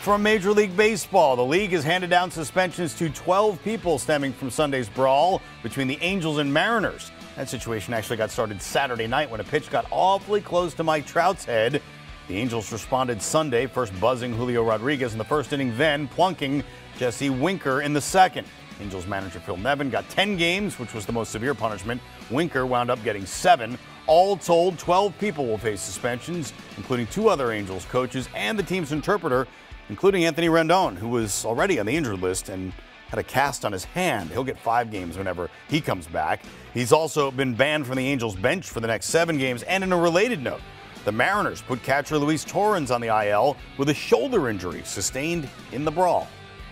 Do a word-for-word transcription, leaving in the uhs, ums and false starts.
from Major League Baseball. The league has handed down suspensions to twelve people stemming from Sunday's brawl between the Angels and Mariners. That situation actually got started Saturday night when a pitch got awfully close to Mike Trout's head. The Angels responded Sunday, first buzzing Julio Rodriguez in the first inning, then plunking Jesse Winker in the second. Angels manager Phil Nevin got ten games, which was the most severe punishment. Winker wound up getting seven. All told, twelve people will face suspensions, including two other Angels coaches and the team's interpreter, including Anthony Rendon, who was already on the injured list and had a cast on his hand. He'll get five games whenever he comes back. He's also been banned from the Angels bench for the next seven games. And in a related note, the Mariners put catcher Luis Torrens on the I L with a shoulder injury sustained in the brawl.